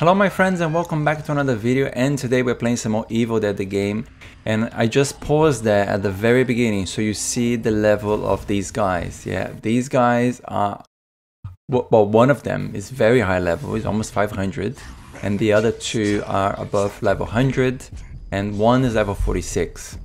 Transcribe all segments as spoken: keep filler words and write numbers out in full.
Hello my friends and welcome back to another video, and today we're playing some more Evil Dead The Game. And I just paused there at the very beginning so you see the level of these guys. Yeah, these guys are, well, one of them is very high level, it's almost five hundred, and the other two are above level one hundred and one is level forty-six.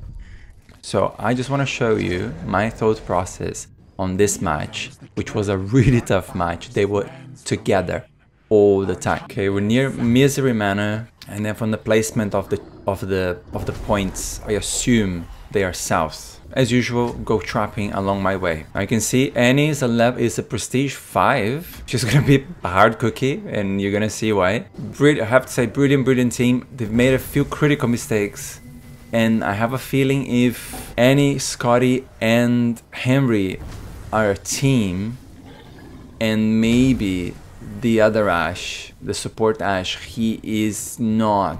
So I just want to show you my thought process on this match, which was a really tough match. They were together all the time. Okay, we're near Misery Manor, and then from the placement of the of the of the points, I assume they are south. As usual, go trapping along my way. I can see Annie is a level is a prestige five. She's gonna be a hard cookie, and you're gonna see why. Brilliant, I have to say, brilliant, brilliant team. They've made a few critical mistakes, and I have a feeling if Annie, Scotty, and Henry are a team, and maybe the other Ash, the support Ash, he is not.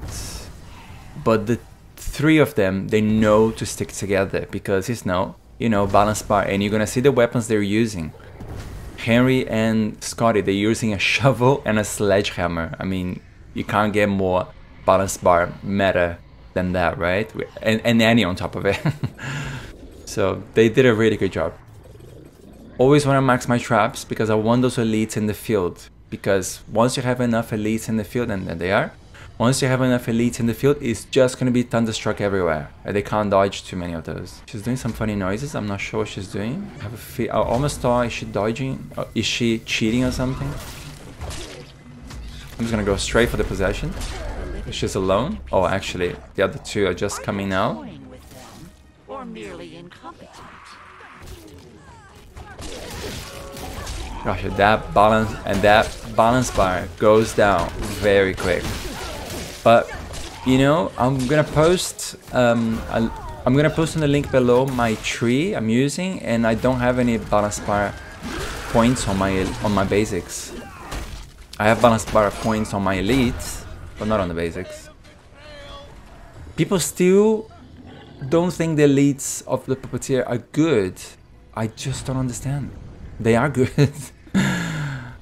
But the three of them, they know to stick together because it's now, you know, balance bar. And you're gonna see the weapons they're using. Henry and Scotty, they're using a shovel and a sledgehammer. I mean, you can't get more balance bar meta than that, right? And, and Annie on top of it. So they did a really good job. Always wanna max my traps because I want those elites in the field. Because once you have enough elites in the field, and there they are, once you have enough elites in the field, it's just gonna be Thunderstruck everywhere. And they can't dodge too many of those. She's doing some funny noises, I'm not sure what she's doing. I, have a fe I almost thought, is she dodging? Or is she cheating or something? I'm just gonna go straight for the possession. She's alone. Oh, actually, the other two are just coming now. Or merely incompetent. Gosh, that balance and that balance bar goes down very quick. But you know, I'm gonna post. Um, a, I'm gonna post on the link below my tree I'm using, and I don't have any balance bar points on my on my basics. I have balance bar points on my elites, but not on the basics. People still don't think the elites of the Puppeteer are good. I just don't understand. They are good.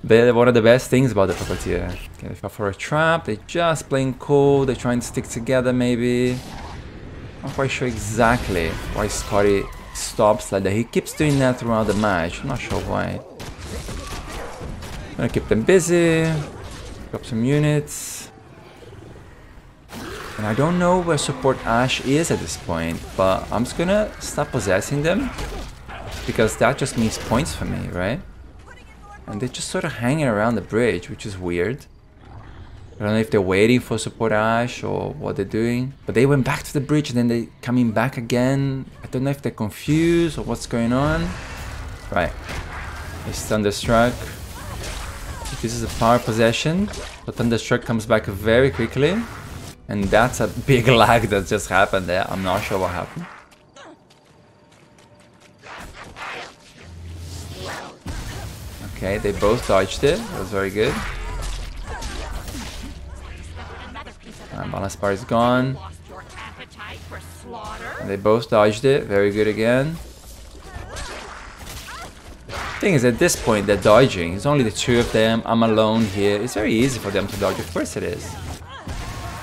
They're one of the best things about the Puppeteer. Okay, they fall for a trap, they're just playing cool, they're trying to stick together maybe. Not quite sure exactly why Scotty stops like that. He keeps doing that throughout the match, I'm not sure why. Gonna keep them busy, drop some units. And I don't know where support Ash is at this point, but I'm just gonna stop possessing them. Because that just means points for me, right? And they're just sort of hanging around the bridge, which is weird. I don't know if they're waiting for support Ash or what they're doing. But they went back to the bridge and then they're coming back again. I don't know if they're confused or what's going on. Right. It's Thunderstruck. This is a power possession. But Thunderstruck comes back very quickly. And that's a big lag that just happened there. I'm not sure what happened. Okay, they both dodged it. That was very good. Uh, balance bar is gone. And they both dodged it. Very good again. Thing is, at this point, they're dodging. It's only the two of them. I'm alone here. It's very easy for them to dodge. Of course it is.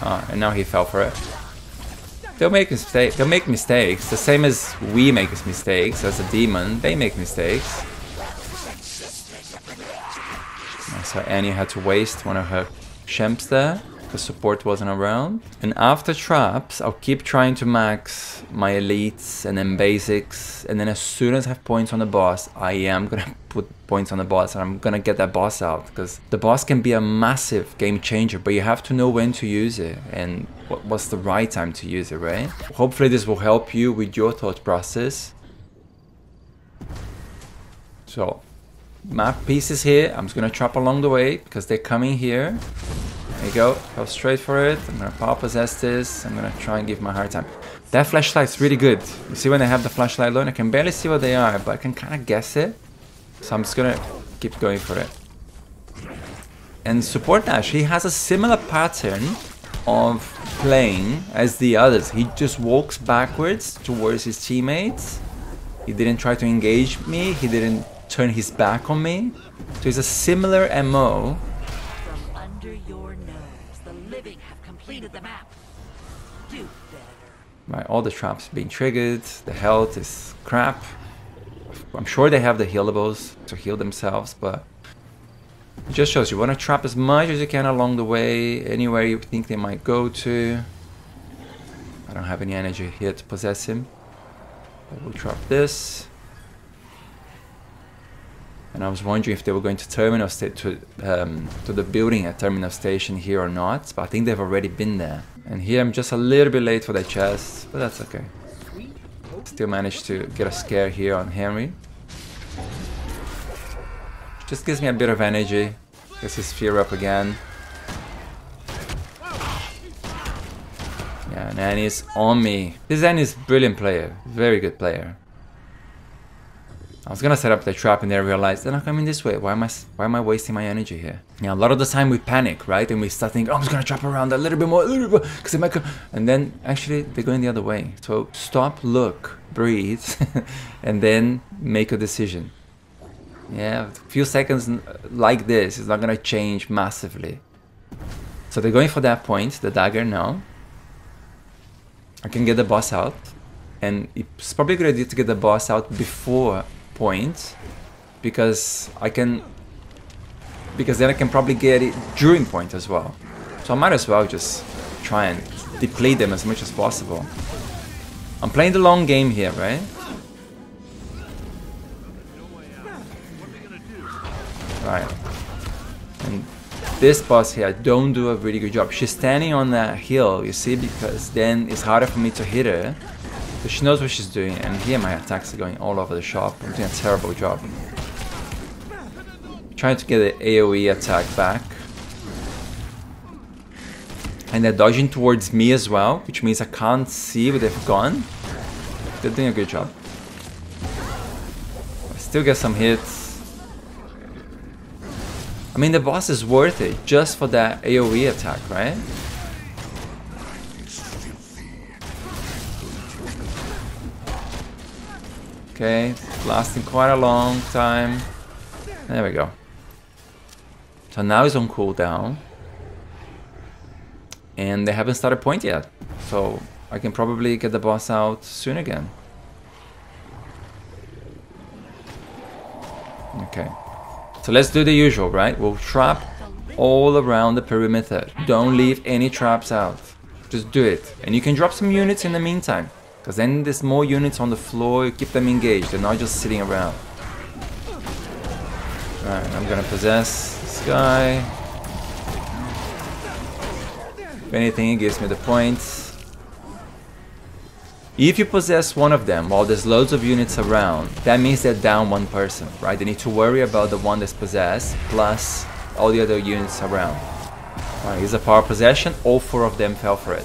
Oh, and now he fell for it. They'll make mistakes. They'll make mistakes. The same as we make mistakes. As a demon, they make mistakes. So Annie had to waste one of her champs there, because support wasn't around. And after traps, I'll keep trying to max my elites and then basics. And then as soon as I have points on the boss, I am going to put points on the boss and I'm going to get that boss out. Because the boss can be a massive game changer, but you have to know when to use it and what's the right time to use it, right? Hopefully this will help you with your thought process. So... map pieces here. I'm just gonna trap along the way because they're coming here. There you go. Go straight for it. I'm gonna power possess this. I'm gonna try and give them a hard time. That flashlight's really good. You see when they have the flashlight alone, I can barely see what they are, but I can kind of guess it. So I'm just gonna keep going for it. And support Ash, he has a similar pattern of playing as the others. He just walks backwards towards his teammates. He didn't try to engage me. He didn't turn his back on me. So it's a similar M O under your nose. The living have completed the map. Do better. My, all the traps being triggered. The health is crap. I'm sure they have the healables to heal themselves, but it just shows you want to trap as much as you can along the way, anywhere you think they might go to. I don't have any energy here to possess him. But we'll trap this. And I was wondering if they were going to terminal state to um, to the building at Terminal Station here or not, but I think they've already been there. And here I'm just a little bit late for the chest, but that's okay. Still managed to get a scare here on Henry. Just gives me a bit of energy. Gets his fear up again. Yeah, and Annie's on me. This Annie's brilliant player, very good player. I was gonna set up the trap and then I realized they're not coming this way. Why am I why am I wasting my energy here? Yeah, a lot of the time we panic, right? And we start thinking, oh, I'm just gonna trap around a little bit more, a little bit more, because they might come. And then actually they're going the other way. So stop, look, breathe, and then make a decision. Yeah, a few seconds like this is not gonna change massively. So they're going for that point, the dagger now. I can get the boss out, and it's probably a good idea to get the boss out before point, because I can, because then I can probably get it during point as well. So I might as well just try and deplete them as much as possible. I'm playing the long game here, right? Right. And this boss here, I don't do a really good job. She's standing on that hill, you see, because then it's harder for me to hit her. But she knows what she's doing, and here my attacks are going all over the shop. I'm doing a terrible job. Trying to get the AoE attack back. And they're dodging towards me as well, which means I can't see where they've gone. They're doing a good job. I still get some hits. I mean, the boss is worth it just for that AoE attack, right? Okay, lasting quite a long time. There we go. So now he's on cooldown. And they haven't started point yet. So I can probably get the boss out soon again. Okay. So let's do the usual, right? We'll trap all around the perimeter. Don't leave any traps out. Just do it. And you can drop some units in the meantime. Because then there's more units on the floor, you keep them engaged, they're not just sitting around. Alright, I'm gonna possess this guy. If anything, it gives me the points. If you possess one of them while there's loads of units around, that means they're down one person, right? They need to worry about the one that's possessed, plus all the other units around. Alright, here's a power possession, all four of them fell for it.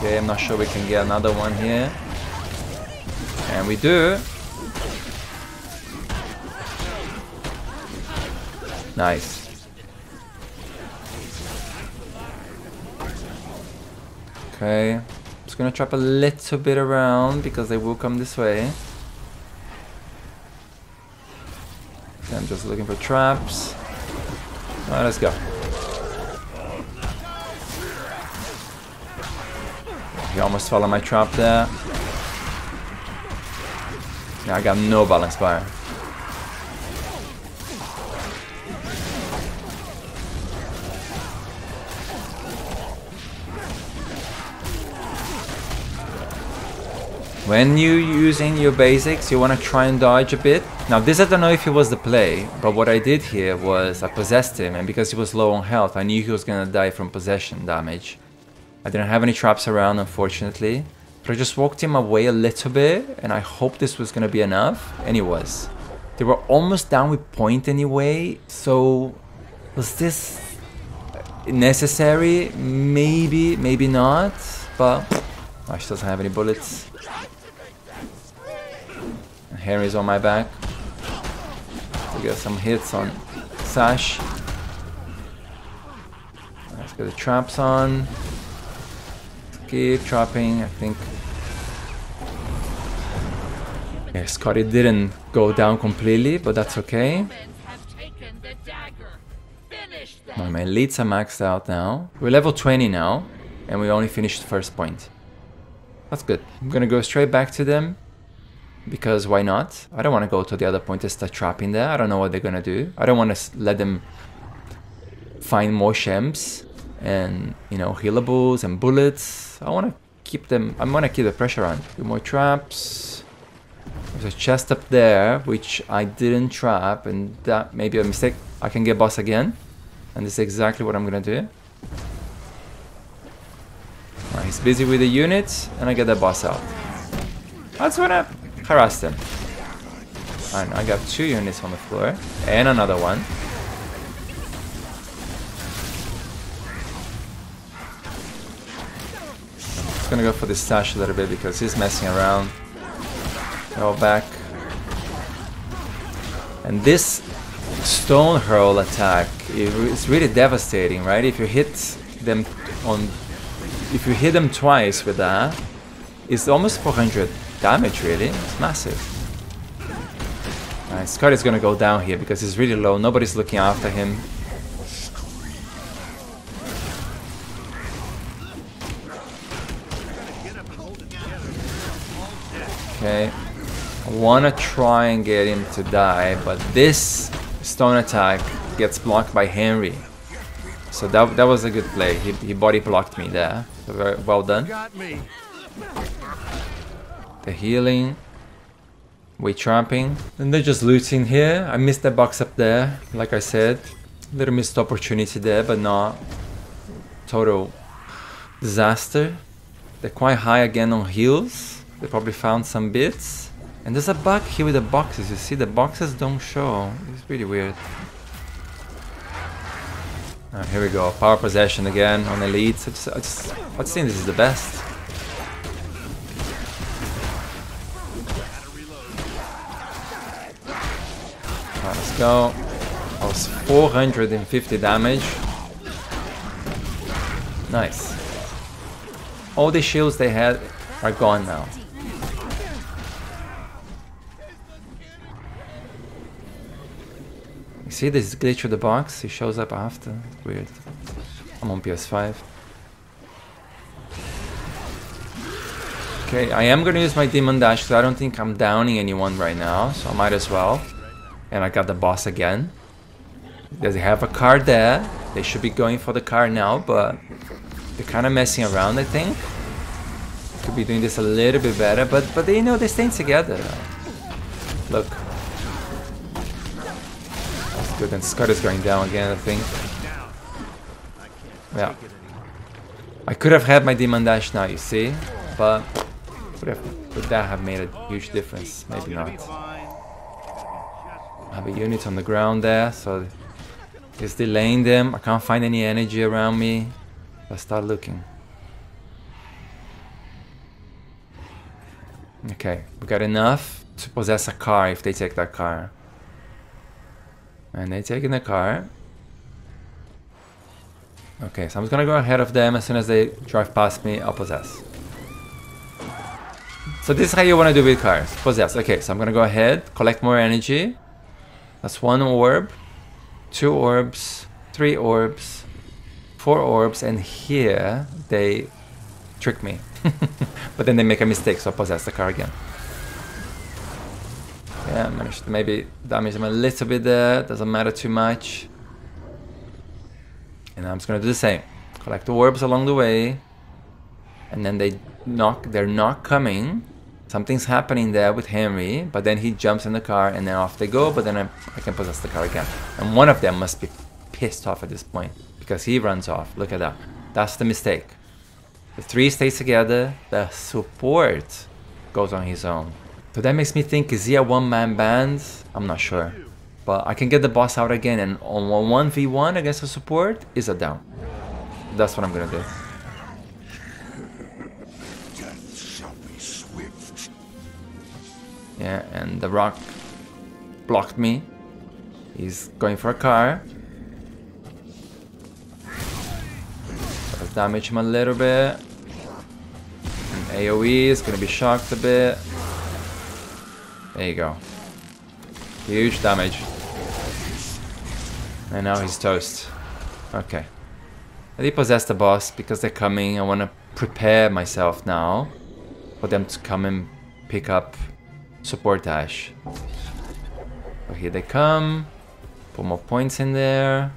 Okay, I'm not sure we can get another one here. And we do. Nice. Okay. I'm just gonna trap a little bit around because they will come this way. Okay, I'm just looking for traps. Alright, let's go. I almost followed my trap there. Now I got no balance bar. When you're using your basics, you want to try and dodge a bit. Now this, I don't know if it was the play, but what I did here was I possessed him, and because he was low on health, I knew he was going to die from possession damage. I didn't have any traps around, unfortunately, but I just walked him away a little bit, and I hoped this was going to be enough, and it was. They were almost down with point anyway, so was this necessary? Maybe, maybe not, but oh, she doesn't have any bullets. And Henry's on my back. We got some hits on Sash. Let's get the traps on. Keep trapping, I think. Okay, Scotty didn't go down completely, but that's okay. My, my leads are maxed out now. We're level twenty now, and we only finished the first point. That's good. I'm gonna go straight back to them, because why not? I don't want to go to the other point and start trapping there. I don't know what they're gonna do. I don't want to let them find more shems and, you know, healables and bullets. I want to keep them, I'm gonna keep the pressure on. Do more traps. There's a chest up there, which I didn't trap, and that may be a mistake. I can get boss again, and this is exactly what I'm gonna do. Right, he's busy with the units, and I get the boss out. I just wanna harass them. And I got two units on the floor, and another one. I'm just gonna go for this stash a little bit, because he's messing around. Hurl back, and this stone hurl attack is really devastating, right? If you hit them on, if you hit them twice with that, it's almost four hundred damage. Really, it's massive. All right, Scotty's gonna go down here because he's really low. Nobody's looking after him. Okay. I want to try and get him to die, but this stone attack gets blocked by Henry. So that, that was a good play. He, he body blocked me there. So very well done. The healing. We're tramping. And they're just looting here. I missed that box up there, like I said. Little missed opportunity there, but not total disaster. They're quite high again on heals. They probably found some bits. And there's a bug here with the boxes. You see, the boxes don't show. It's really weird. Oh, here we go. Power possession again on elites. I just, I just, I just think this is the best. Alright, let's go. That was four hundred fifty damage. Nice. All the shields they had are gone now. You see this glitch with the box? It shows up after. It's weird. I'm on P S five. Okay, I am gonna use my Demon Dash because I don't think I'm downing anyone right now, so I might as well. And I got the boss again. Does he have a card there? They should be going for the card now, but they're kind of messing around, I think. Could be doing this a little bit better, but but they know they're staying together. Look. Good, and Scott is going down again, I think. Yeah. I could have had my Demon Dash now, you see? But would, have, would that have made a huge difference? Maybe not. I have a unit on the ground there, so it's delaying them. I can't find any energy around me. Let's start looking. Okay, we got enough to possess a car if they take that car. And they're taking the car. Okay, so I'm just gonna go ahead of them. As soon as they drive past me, I'll possess. So this is how you wanna do with cars. Possess. Okay, so I'm gonna go ahead, collect more energy. That's one orb, two orbs, three orbs, four orbs, and here they trick me. But then they make a mistake, so I possess the car again. Yeah, managed to maybe damage them a little bit there. Doesn't matter too much. And I'm just gonna do the same. Collect the orbs along the way. And then they knock. They're not coming. Something's happening there with Henry. But then he jumps in the car and then off they go. But then I, I can possess the car again. And one of them must be pissed off at this point. Because he runs off. Look at that. That's the mistake. The three stay together. The support goes on his own. So that makes me think, is he a one-man band? I'm not sure. But I can get the boss out again, and on one v one against the support is a down. That's what I'm gonna do. Yeah, and the rock blocked me. He's going for a car. Let's damage him a little bit. And AoE is gonna be shocked a bit. There you go. Huge damage. And now he's toast. Okay. I depossessed the boss because they're coming. I want to prepare myself now for them to come and pick up support Ash. So here they come. Put more points in there.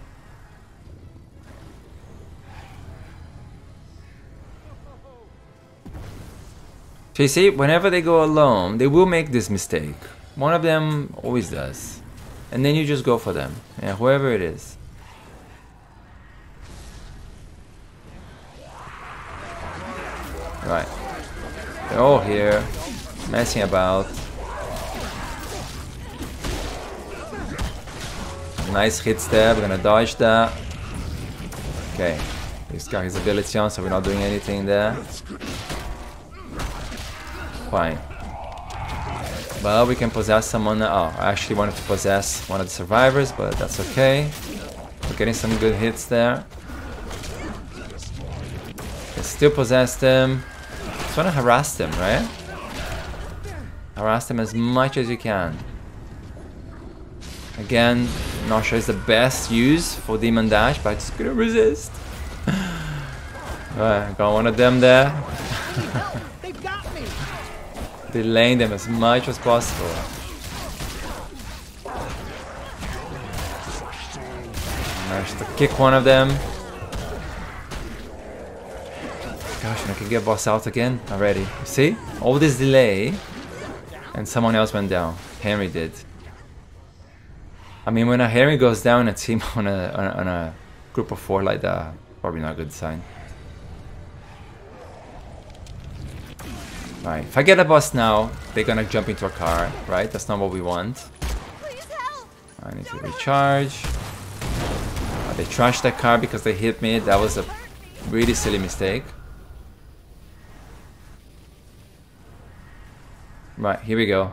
So you see, whenever they go alone, they will make this mistake. One of them always does. And then you just go for them. Yeah, whoever it is. Right. They're all here, messing about. Nice hits there, we're gonna dodge that. Okay, he's got his ability on, so we're not doing anything there. Fine. But we can possess someone. Oh, I actually wanted to possess one of the survivors, but that's okay. We're getting some good hits there. Can still possess them. Just wanna harass them, right? Harass them as much as you can. Again, not sure it's the best use for Demon Dash, but I just couldn't resist. Alright, got one of them there. Delaying them as much as possible. Managed to kick one of them. Gosh, and I can get boss out again already. See? All this delay, and someone else went down. Henry did. I mean, when a Henry goes down in a team on a, on a, on a group of four like that, probably not a good sign. Right, if I get a boss now, they're gonna jump into a car, right? That's not what we want. I need to recharge. Uh, they trashed that car because they hit me. That was a really silly mistake. Right, here we go.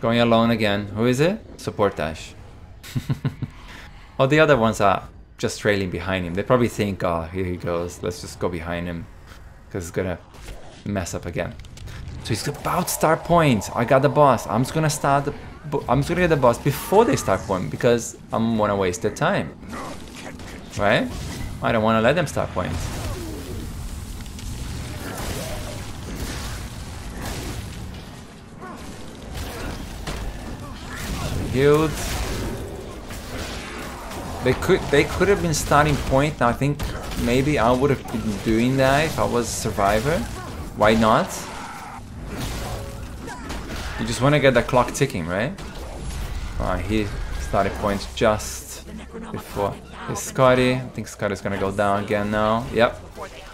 Going alone again. Who is it? Support Dash. All the other ones are just trailing behind him. They probably think, oh, here he goes. Let's just go behind him because it's gonna mess up again. So he's about star points. I got the boss. I'm just gonna start the I'm just gonna get the boss before they start point because I'm wanna waste their time. Right? I don't wanna let them start points. Healed. They could they could have been starting point. Now I think maybe I would have been doing that if I was a survivor. Why not? You just want to get the clock ticking, right? Uh, he started points just before. It's Scotty. I think Scotty's gonna go down again now. Yep.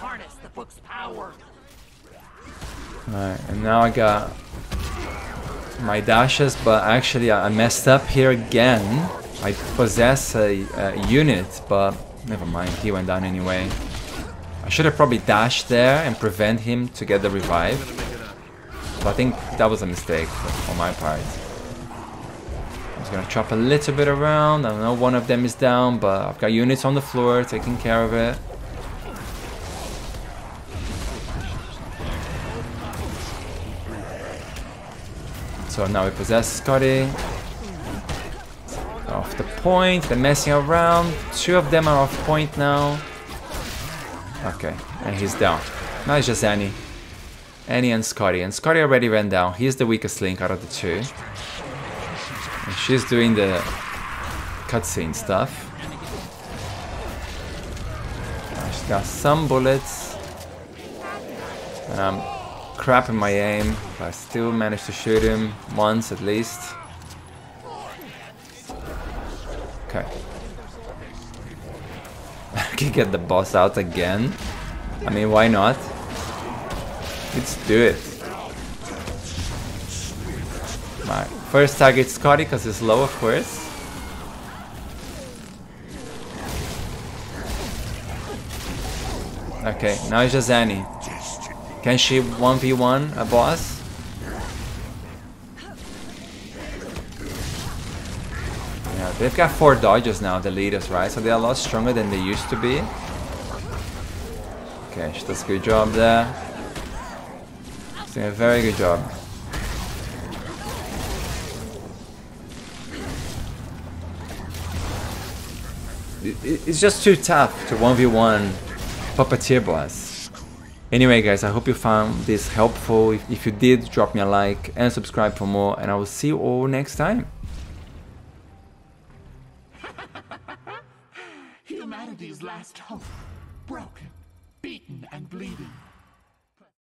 Alright, and now I got my dashes, but actually I messed up here again. I possess a, a unit, but never mind. He went down anyway. I should have probably dashed there and prevent him to get the revive. But I think that was a mistake on my part. I'm just gonna chop a little bit around. I know one of them is down, but I've got units on the floor taking care of it. So now we possess Scotty. Off the point, they're messing around. Two of them are off point now. Okay, and he's down. Now it's just Annie. Annie and Scotty. And Scotty already ran down. He's the weakest link out of the two. And she's doing the cutscene stuff. She's got some bullets. And I'm crap in my aim, but I still managed to shoot him once at least. Okay. Can get the boss out again. I mean, why not? Let's do it. Alright, first target Scotty because he's low, of course. Okay, now it's just Annie. Can she one v one a boss? They've got four dodges now, the leaders, right? So they're a lot stronger than they used to be. Okay, she does a good job there. She's doing a very good job. it's just too tough to one v one Puppeteer boss. Anyway guys, I hope you found this helpful. If, if you did, drop me a like and subscribe for more, and I will see you all next time. Humanity's last hope, broken, beaten and bleeding.